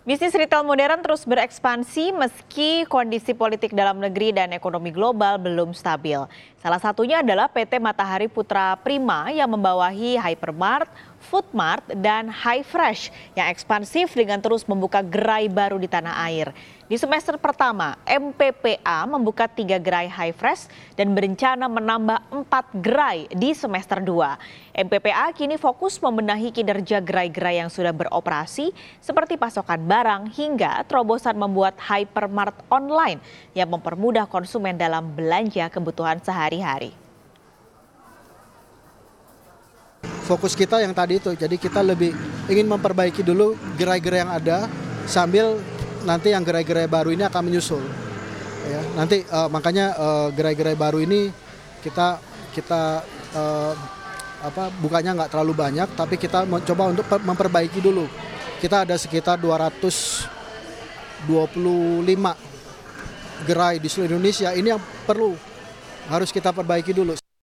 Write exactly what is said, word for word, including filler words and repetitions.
Bisnis retail modern terus berekspansi meski kondisi politik dalam negeri dan ekonomi global belum stabil. Salah satunya adalah P T Matahari Putra Prima yang membawahi Hypermart, Foodmart, dan Hyfresh yang ekspansif dengan terus membuka gerai baru di tanah air. Di semester pertama, M P P A membuka tiga gerai Hyfresh dan berencana menambah empat gerai di semester dua. M P P A kini fokus membenahi kinerja gerai-gerai yang sudah beroperasi seperti pasokan barang hingga terobosan membuat Hypermart online yang mempermudah konsumen dalam belanja kebutuhan sehari-hari. Fokus kita yang tadi itu, jadi kita lebih ingin memperbaiki dulu gerai-gerai yang ada sambil nanti yang gerai-gerai baru ini akan menyusul. Ya, nanti uh, makanya uh, gerai-gerai baru ini kita kita uh, apa bukanya nggak terlalu banyak, tapi kita mencoba untuk memperbaiki dulu. Kita ada sekitar dua ratus dua puluh lima gerai di seluruh Indonesia. Ini yang perlu harus kita perbaiki dulu.